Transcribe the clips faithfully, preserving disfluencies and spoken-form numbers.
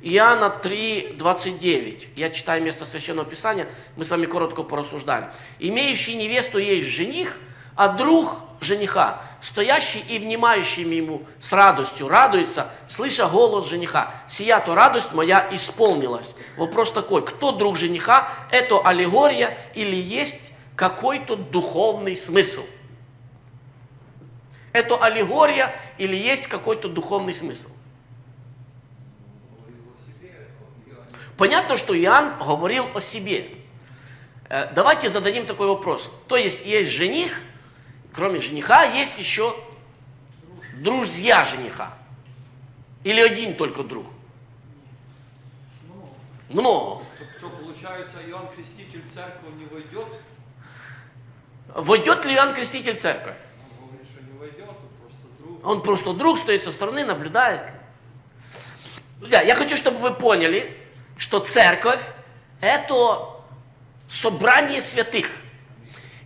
Иоанна три, двадцать девять. Я читаю место Священного Писания, мы с вами коротко порассуждаем. «Имеющий невесту есть жених, а друг жениха, стоящий и внимающий ему с радостью, радуется, слыша голос жениха. Сия то радость моя исполнилась». Вопрос такой, кто друг жениха, это аллегория или есть какой-то духовный смысл? Это аллегория или есть какой-то духовный смысл? Понятно, что Иоанн говорил о себе. Давайте зададим такой вопрос. То есть, есть жених, кроме жениха, есть еще друзья жениха. Или один только друг? Много. Много. Так что, получается, Иоанн Креститель в церковь не войдет? Войдет ли Иоанн Креститель в церковь? Он говорит, что не войдет, он просто друг. Он просто друг, стоит со стороны, наблюдает. Друзья, я хочу, чтобы вы поняли, что церковь – это собрание святых.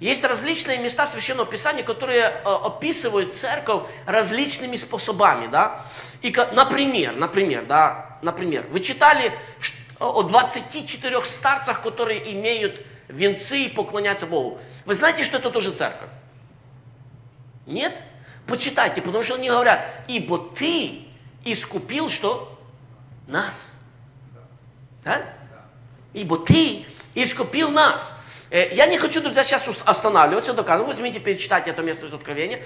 Есть различные места Священного Писания, которые описывают церковь различными способами. Да? И, например, например, да, например, вы читали о двадцати четырёх старцах, которые имеют венцы и поклоняются Богу. Вы знаете, что это тоже церковь? Нет? Почитайте, потому что они говорят, ибо ты искупил что? Нас. Да? Ибо ты искупил нас. Я не хочу, друзья, сейчас останавливаться, доказывать. Возьмите, перечитайте это место из Откровения.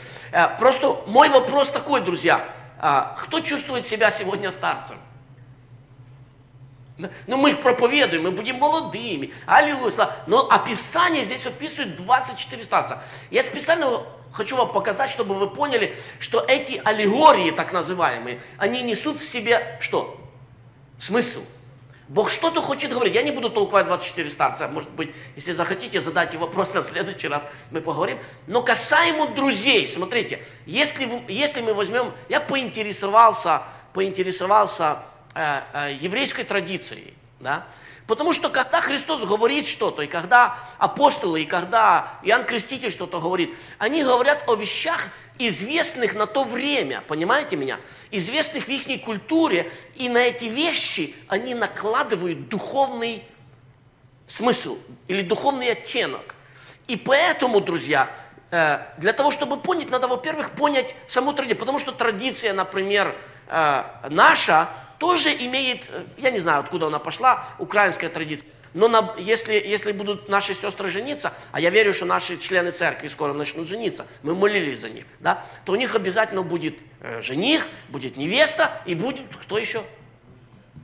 Просто мой вопрос такой, друзья. Кто чувствует себя сегодня старцем? Ну, мы проповедуем, мы будем молодыми. Аллилуйя. Но описание здесь описывает двадцать четыре старца. Я специально хочу вам показать, чтобы вы поняли, что эти аллегории, так называемые, они несут в себе что? Смысл. Бог что-то хочет говорить. Я не буду толковать двадцать четыре старца. Может быть, если захотите, задайте вопрос на следующий раз, мы поговорим. Но касаемо друзей, смотрите, если, если мы возьмем... Я поинтересовался, поинтересовался э, э, еврейской традицией, да? Потому что когда Христос говорит что-то, и когда апостолы, и когда Иоанн Креститель что-то говорит, они говорят о вещах, известных на то время, понимаете меня? Известных в их культуре, и на эти вещи они накладывают духовный смысл или духовный оттенок. И поэтому, друзья, для того, чтобы понять, надо, во-первых, понять саму традицию, потому что традиция, например, наша, тоже имеет, я не знаю, откуда она пошла, украинская традиция. Но на, если, если будут наши сестры жениться, а я верю, что наши члены церкви скоро начнут жениться, мы молились за них, да, то у них обязательно будет э, жених, будет невеста и будет, кто еще?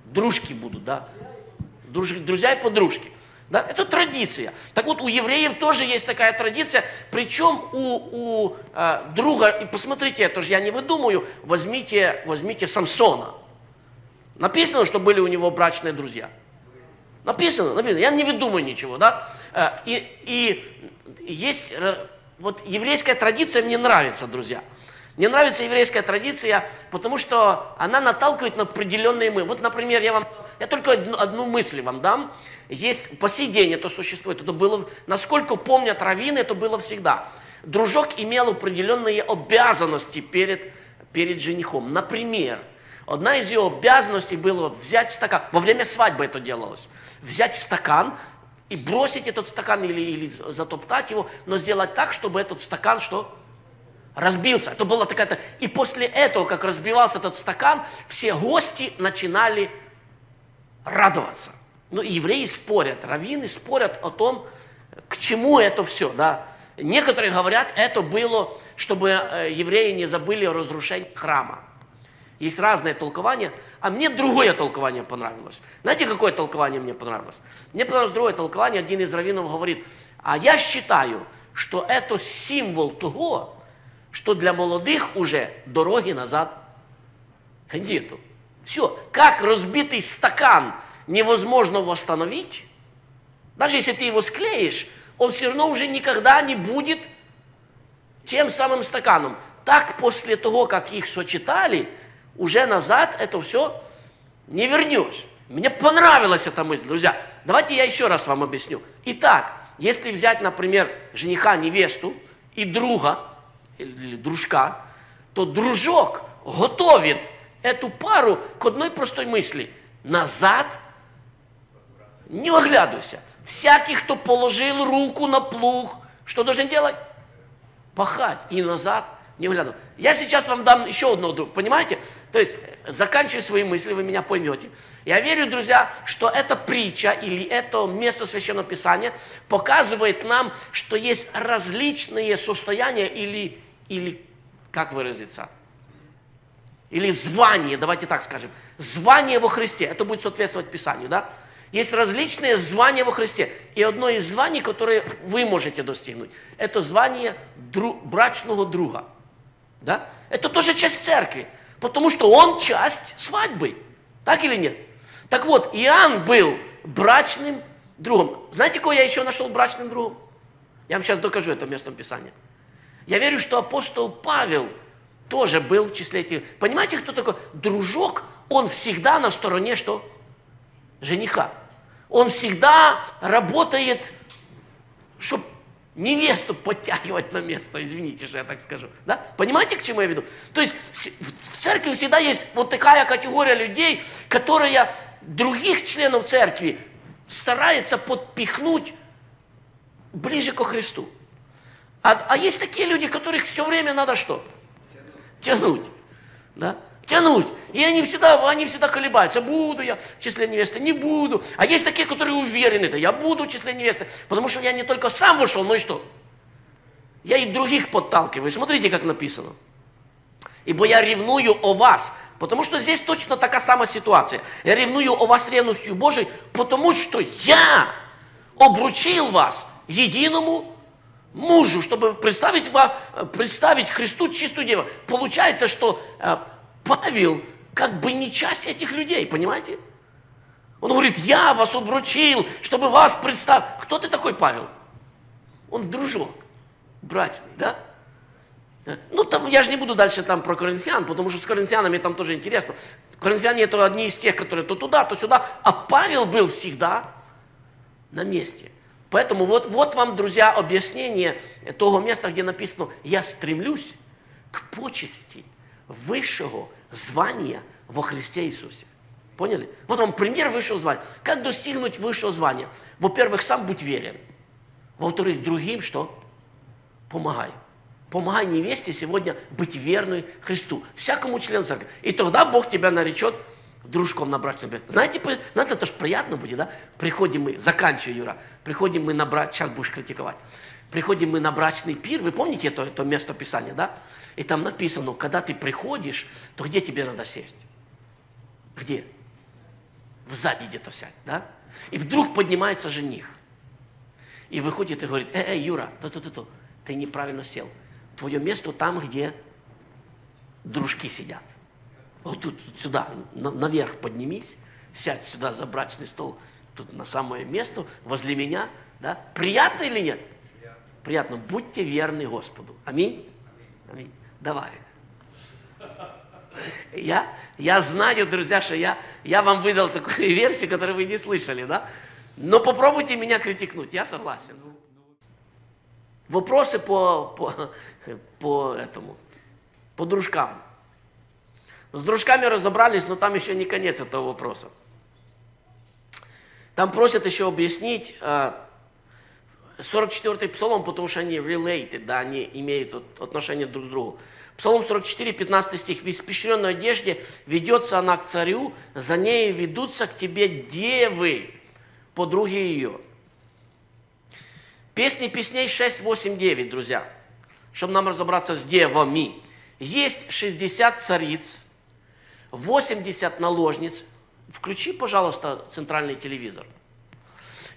Дружки будут, да, Друж, друзья и подружки. Да? Это традиция. Так вот, у евреев тоже есть такая традиция, причем у, у э, друга, и посмотрите, это же я не выдумаю, возьмите, возьмите Самсона. Написано, что были у него брачные друзья. Написано, написано, я не выдумаю ничего, да? И, и есть, вот еврейская традиция мне нравится, друзья. Мне нравится еврейская традиция, потому что она наталкивает на определенные мысли. Вот, например, я вам, я только одну, одну мысль вам дам. Есть, по сей день это существует, это было, насколько помнят раввины, это было всегда. Дружок имел определенные обязанности перед, перед женихом. Например, одна из ее обязанностей была взять стакан, во время свадьбы это делалось, взять стакан и бросить этот стакан или, или затоптать его, но сделать так, чтобы этот стакан что? Разбился. Это была такая-то... И после этого, как разбивался этот стакан, все гости начинали радоваться. Ну, евреи спорят, раввины спорят о том, к чему это все, да. Некоторые говорят, это было, чтобы евреи не забыли о разрушении храма. Есть разные толкования, а мне другое толкование понравилось. Знаете, какое толкование мне понравилось? Мне понравилось другое толкование, один из раввинов говорит, а я считаю, что это символ того, что для молодых уже дороги назад нету. Все, как разбитый стакан невозможно восстановить, даже если ты его склеишь, он все равно уже никогда не будет тем самым стаканом. Так после того, как их сочетали, уже назад это все не вернешь. Мне понравилась эта мысль, друзья. Давайте я еще раз вам объясню. Итак, если взять, например, жениха, невесту и друга, или дружка, то дружок готовит эту пару к одной простой мысли. назад не оглядывайся. Всякий, кто положил руку на плуг, что должен делать? Пахать и назад не оглядывайся. Я сейчас вам дам еще одного друга, понимаете? То есть, заканчивая свои мысли, вы меня поймете. Я верю, друзья, что эта притча или это место Священного Писания показывает нам, что есть различные состояния или, или как выразиться, или звание, давайте так скажем, звание во Христе, это будет соответствовать Писанию, да? Есть различные звания во Христе, и одно из званий, которое вы можете достигнуть, это звание дру, брачного друга, да? Это тоже часть церкви, потому что он часть свадьбы, так или нет? Так вот, Иоанн был брачным другом. Знаете, кого я еще нашел брачным другом? Я вам сейчас докажу это местом Писания. Я верю, что апостол Павел тоже был в числе этих. Понимаете, кто такой? Дружок, он всегда на стороне что? Жениха. Он всегда работает, чтобы невесту подтягивать на место, извините же, я так скажу. Да? Понимаете, к чему я веду? То есть в церкви всегда есть вот такая категория людей, которая других членов церкви старается подпихнуть ближе ко Христу. А, а есть такие люди, которых все время надо что? Тянуть. Тянуть. Да? Тянуть. И они всегда, они всегда колебаются. Буду я в числе невесты, не буду. А есть такие, которые уверены, да я буду в числе невесты. Потому что я не только сам вышел, но и что? Я и других подталкиваю. Смотрите, как написано. Ибо я ревную о вас. Потому что здесь точно такая самая ситуация. Я ревную о вас ревностью Божией, потому что я обручил вас единому мужу, чтобы представить, вам, представить Христу чистую деву. Получается, что э, Павел как бы не часть этих людей, понимаете? Он говорит, я вас обручил, чтобы вас представить. Кто ты такой, Павел? Он дружок, брачный, да? Ну, там, я же не буду дальше там про коринфян, потому что с коринфянами там тоже интересно. Коринфяне это одни из тех, которые то туда, то сюда. А Павел был всегда на месте. Поэтому вот, вот вам, друзья, объяснение того места, где написано «Я стремлюсь к почести высшего звания во Христе Иисусе». Поняли? Вот вам пример высшего звания. Как достигнуть высшего звания? Во-первых, сам будь верен. Во-вторых, другим что? Помогай. Помогай невесте сегодня быть верной Христу, всякому члену церкви. И тогда Бог тебя наречет дружком на брачном обед. Знаете, знаете, это же приятно будет, да? Приходим мы, заканчиваю, Юра, приходим мы на брачный, сейчас будешь критиковать, приходим мы на брачный пир, вы помните это, это место Писания, да? И там написано, когда ты приходишь, то где тебе надо сесть? Где? Сзади где-то сядь, да? И вдруг поднимается жених. И выходит и говорит, эй, эй, Юра, то-то-то, ты неправильно сел. Твое место там, где дружки сидят. Вот тут, сюда, наверх поднимись, сядь сюда за брачный стол, тут на самое место, возле меня. Да? Приятно или нет? Приятно. Приятно. Будьте верны Господу. Аминь? Аминь. Аминь. Давай. Я, я знаю, друзья, что я, я вам выдал такую версию, которую вы не слышали, да? Но попробуйте меня критикнуть, я согласен. Вопросы по, по, по этому, по дружкам. С дружками разобрались, но там еще не конец этого вопроса. Там просят еще объяснить сорок четвёртый Псалом, потому что они related, да, они имеют отношение друг к другу. Псалом сорок четыре, пятнадцатый стих. «В испещренной одежде ведется она к царю, за ней ведутся к тебе девы, подруги ее». Песни песней шесть, восемь, девять, друзья, чтобы нам разобраться с девами. Есть шестьдесят цариц, восемьдесят наложниц. Включи, пожалуйста, центральный телевизор.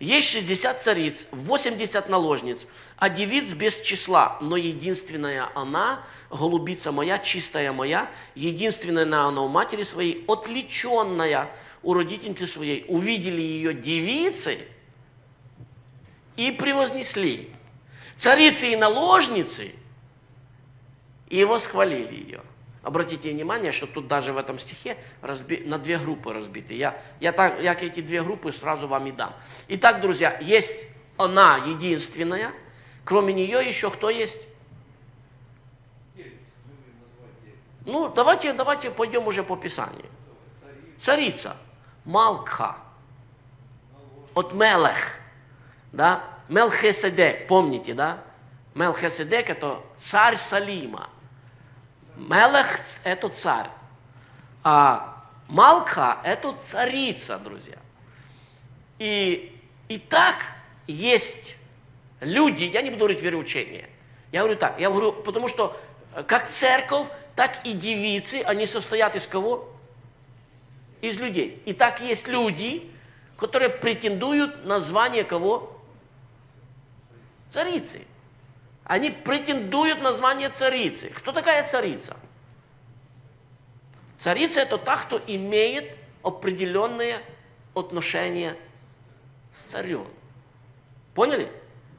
Есть шестьдесят цариц, восемьдесят наложниц, а девиц без числа. Но единственная она, голубица моя, чистая моя, единственная она у матери своей, отличенная у родительницы своей. Увидели ее девицы и превознесли. Царицы и наложницы, и восхвалили ее. Обратите внимание, что тут даже в этом стихе разби... на две группы разбиты. Я, я, так, я эти две группы сразу вам и дам. Итак, друзья, есть она единственная. Кроме нее еще кто есть? Ну, давайте, давайте пойдем уже по Писанию. Царица. Малкха. От Мелех. Да? Мелхеседек, помните, да? Мелхеседек – это царь Салима. Мелех – это царь. А Малкха – это царица, друзья. И, и так есть люди, я не буду говорить вероучение, я говорю так, я говорю, потому что как церковь, так и девицы, они состоят из кого? Из людей. И так есть люди, которые претендуют на звание кого? Царицы. Они претендуют на звание царицы. Кто такая царица? Царица – это та, кто имеет определенные отношения с царем. Поняли?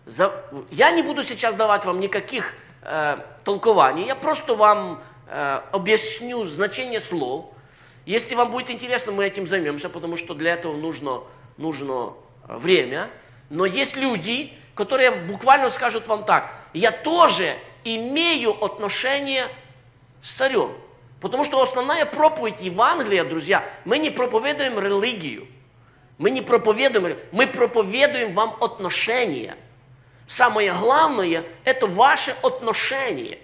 За... Я не буду сейчас давать вам никаких э, толкований, я просто вам э, объясню значение слов. Если вам будет интересно, мы этим займемся, потому что для этого нужно, нужно время. Но есть люди, которые буквально скажут вам так: я тоже имею отношение с царем. Потому что основная проповедь Евангелия, друзья, мы не проповедуем религию, мы не проповедуем, мы проповедуем вам отношения. Самое главное – это ваши отношения.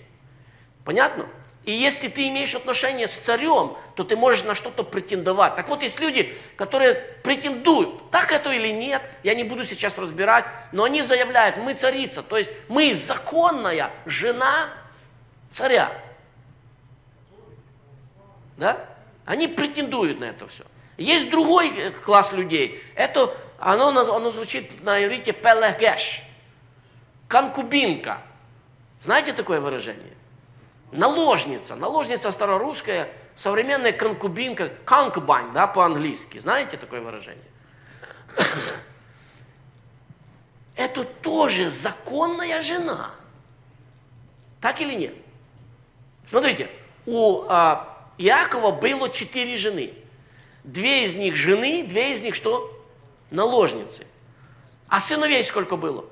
Понятно? И если ты имеешь отношения с царем, то ты можешь на что-то претендовать. Так вот, есть люди, которые претендуют, так это или нет, я не буду сейчас разбирать, но они заявляют: мы царица, то есть мы законная жена царя. Да? Они претендуют на это все. Есть другой класс людей, это, оно, оно звучит на иврите «пелегеш». Конкубинка. Знаете такое выражение? Наложница. Наложница старорусская, современная конкубинка, конкубань, да, по-английски. Знаете такое выражение? Это тоже законная жена. Так или нет? Смотрите, у а, Иакова было четыре жены. Две из них жены, две из них что? Наложницы. А сыновей сколько было?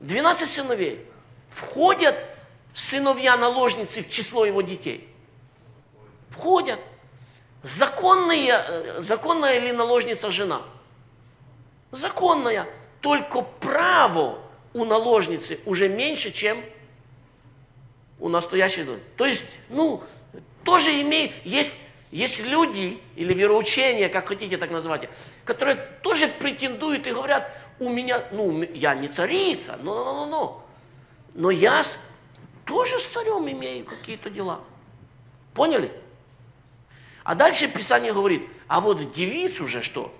двенадцать сыновей. Входят сыновья-наложницы в число его детей? Входят. Законные, законная ли наложница жена? Законная. Только право у наложницы уже меньше, чем у настоящей. То есть, ну, тоже имеет... Есть, есть люди, или вероучения, как хотите так называть, которые тоже претендуют и говорят: у меня, ну, я не царица, но, но, но, но. но я с, тоже с царем имею какие-то дела. Поняли? А дальше Писание говорит: а вот девиц уже что?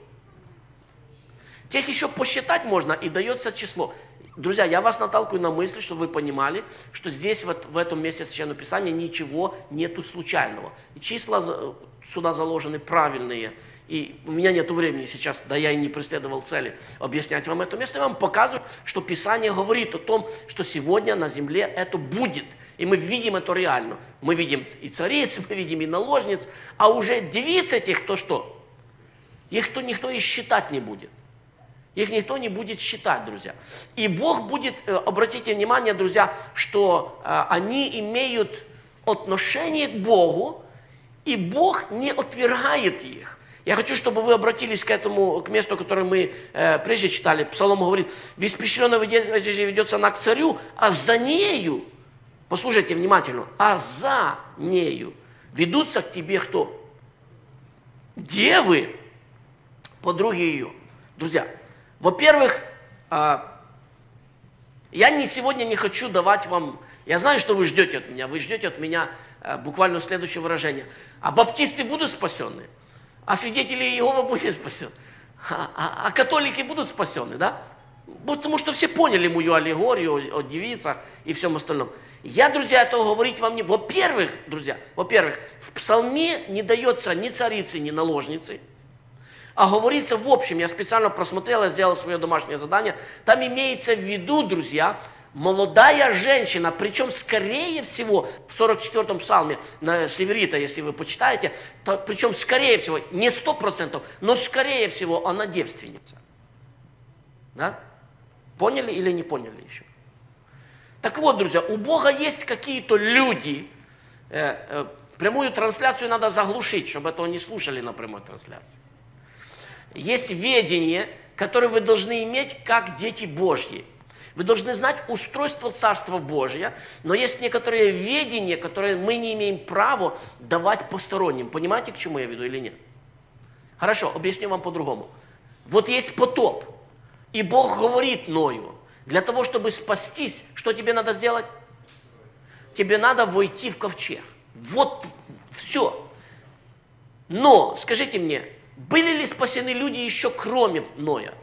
Тех еще посчитать можно, и дается число. Друзья, я вас наталкиваю на мысль, чтобы вы понимали, что здесь вот в этом месте Священного Писания ничего нету случайного. И числа сюда заложены правильные. И у меня нет времени сейчас, да я и не преследовал цели объяснять вам это место. Я вам показываю, что Писание говорит о том, что сегодня на земле это будет. И мы видим это реально. Мы видим и цариц, мы видим и наложниц. А уже девиц этих, кто что? Их то никто и считать не будет. Их никто не будет считать, друзья. И Бог будет, обратите внимание, друзья, что они имеют отношение к Богу, и Бог не отвергает их. Я хочу, чтобы вы обратились к этому, к месту, которое мы э, прежде читали. Псалом говорит: «Веспещренная одежда ведется она к царю, а за нею, послушайте внимательно, а за нею ведутся к тебе кто? Девы, подруги ее». Друзья, во-первых, э, я не, сегодня не хочу давать вам, я знаю, что вы ждете от меня, вы ждете от меня э, буквально следующее выражение: а баптисты будут спасены? А свидетели Иеговы будут спасены? А, а, а католики будут спасены, да? Потому что все поняли мою аллегорию о, о девицах и всем остальном. Я, друзья, этого говорить вам не... Во-первых, друзья, во-первых, в псалме не дается ни царицы, ни наложницы, а говорится в общем. Я специально просмотрел, я сделал свое домашнее задание. Там имеется в виду, друзья, молодая женщина, причем, скорее всего, в сорок четвёртом псалме, на Северита, если вы почитаете, то, причем, скорее всего, не сто процентов, но, скорее всего, она девственница. Да? Поняли или не поняли еще? Так вот, друзья, у Бога есть какие-то люди, э, э, Прямую трансляцию надо заглушить, чтобы этого не слушали на прямой трансляции. Есть ведение, которое вы должны иметь, как дети Божьи. Вы должны знать устройство Царства Божия, но есть некоторые ведения, которые мы не имеем права давать посторонним. Понимаете, к чему я веду или нет? Хорошо, объясню вам по-другому. Вот есть потоп, и Бог говорит Ною, для того, чтобы спастись, что тебе надо сделать? Тебе надо войти в ковчег. Вот все. Но, скажите мне, были ли спасены люди еще кроме Ноя?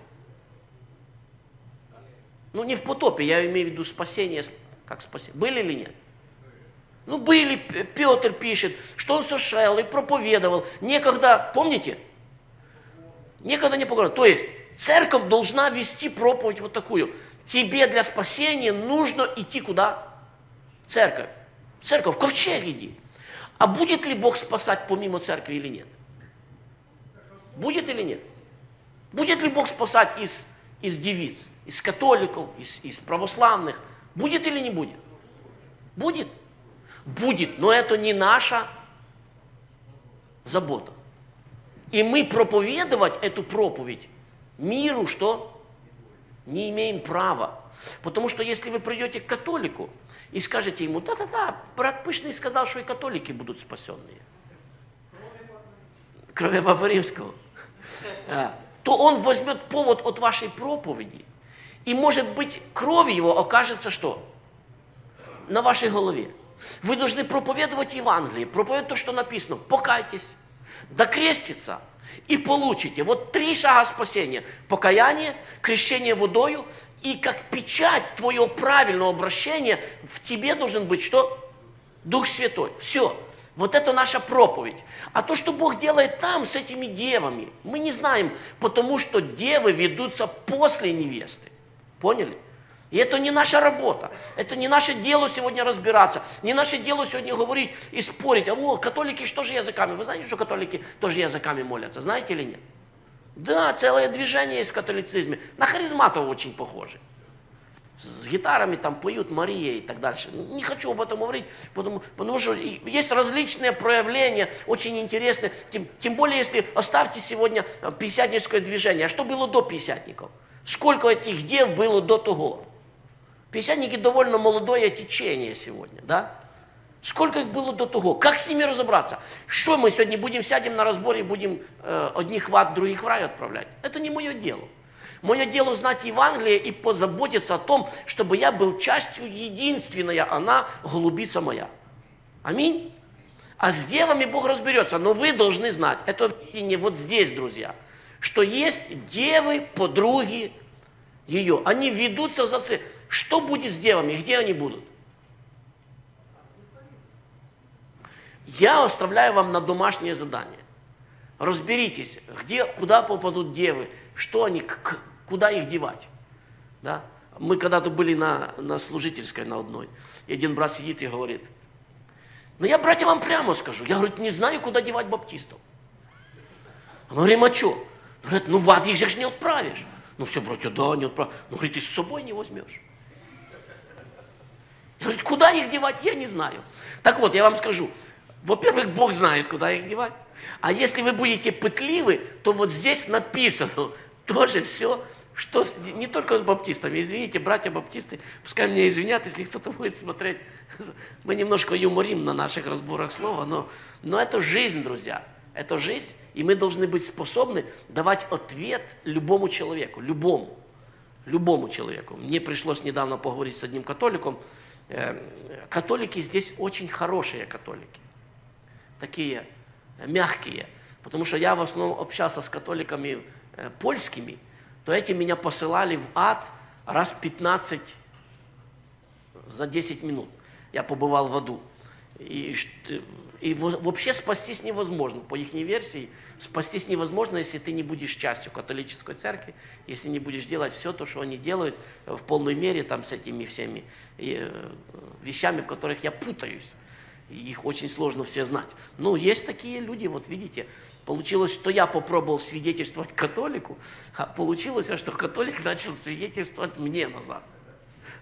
Ну, не в потопе, я имею в виду спасение, как спасение. Были или нет? Ну, были, Петр пишет, что он сошел и проповедовал. Некогда, помните? Некогда не поговорил. То есть, церковь должна вести проповедь вот такую. Тебе для спасения нужно идти куда? В церковь. В церковь, в ковчег иди. А будет ли Бог спасать помимо церкви или нет? Будет или нет? Будет ли Бог спасать из, из девиц, из католиков, из, из православных? Будет или не будет? Будет. Будет, но это не наша забота. И мы проповедовать эту проповедь миру, что не имеем права. Потому что если вы придете к католику и скажете ему, да-да-да, брат Пышный сказал, что и католики будут спасенные, кроме Папы Римского, то он возьмет повод от вашей проповеди, и, может быть, кровь его окажется что? На вашей голове. Вы должны проповедовать Евангелие, проповедовать то, что написано. Покайтесь, докреститься и получите. Вот три шага спасения. Покаяние, крещение водою, и как печать твоего правильного обращения в тебе должен быть что? Дух Святой. Все. Вот это наша проповедь. А то, что Бог делает там с этими девами, мы не знаем, потому что девы ведутся после невесты. Поняли? И это не наша работа, это не наше дело сегодня разбираться, не наше дело сегодня говорить и спорить. А вот католики что же языками? Вы знаете, что католики тоже языками молятся, знаете или нет? Да, целое движение есть в католицизме. На харизматов очень похоже. С гитарами там поют Мария и так дальше. Не хочу об этом говорить, потому, потому что есть различные проявления, очень интересные. Тем, тем более, если оставьте сегодня пятидесятническое движение. А что было до пятидесятников? Сколько этих дев было до того? Пятидесятники довольно молодое течение сегодня, да? Сколько их было до того? Как с ними разобраться? Что мы сегодня будем, сядем на разборе и будем э, одних в ад, других в рай отправлять? Это не мое дело. Мое дело знать Евангелие и позаботиться о том, чтобы я был частью единственная, она голубица моя. Аминь. А с девами Бог разберется, но вы должны знать, это не вот здесь, друзья, что есть девы, подруги ее, они ведутся за свет. Что будет с девами, где они будут? Я оставляю вам на домашнее задание. Разберитесь, где, куда попадут девы, что они, к, куда их девать. Да? Мы когда-то были на, на служительской на одной, и один брат сидит и говорит, ну я, братья, вам прямо скажу, я, говорит, не знаю, куда девать баптистов. Мы говорим, а что? Говорят, ну в ад их же не отправишь. Ну все, братья, да, не отправишь. Ну, говорит, ты с собой не возьмешь. Я, говорит, куда их девать, я не знаю. Так вот, я вам скажу, во-первых, Бог знает, куда их девать. А если вы будете пытливы, то вот здесь написано тоже все, что не только с баптистами. Извините, братья-баптисты, пускай меня извинят, если кто-то будет смотреть. Мы немножко юморим на наших разборах слова, но, но это жизнь, друзья. Это жизнь, и мы должны быть способны давать ответ любому человеку, любому, любому человеку. Мне пришлось недавно поговорить с одним католиком. Католики здесь очень хорошие католики, такие мягкие, потому что я в основном общался с католиками э, польскими, то эти меня посылали в ад раз пятнадцать за десять минут. Я побывал в аду. И, и вообще спастись невозможно, по их версии, спастись невозможно, если ты не будешь частью католической церкви, если не будешь делать все то, что они делают в полной мере там, с этими всеми э, вещами, в которых я путаюсь. Их очень сложно все знать. Ну, есть такие люди, вот видите, получилось, что я попробовал свидетельствовать католику, а получилось, что католик начал свидетельствовать мне назад.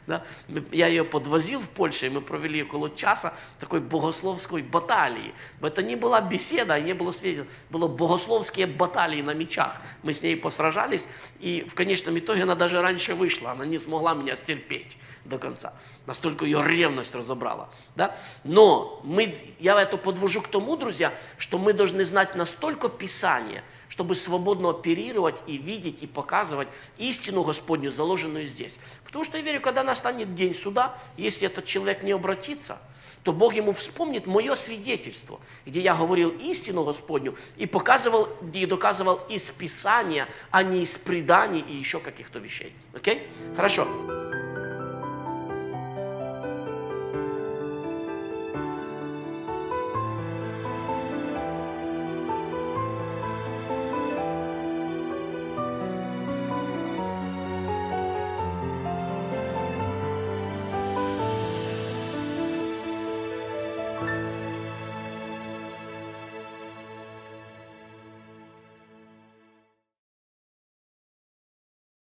Да? Я ее подвозил в Польше, и мы провели около часа такой богословской баталии. Это не была беседа, не было свидетелей, было богословские баталии на мечах. Мы с ней посражались, и в конечном итоге она даже раньше вышла, она не смогла меня стерпеть до конца. Настолько ее ревность разобрала. Да? Но мы, я это подвожу к тому, друзья, что мы должны знать настолько Писание, чтобы свободно оперировать и видеть, и показывать истину Господню, заложенную здесь. Потому что я верю, когда настанет день суда, если этот человек не обратится, то Бог ему вспомнит мое свидетельство, где я говорил истину Господню и показывал, и доказывал из Писания, а не из преданий и еще каких-то вещей. Окей? Хорошо.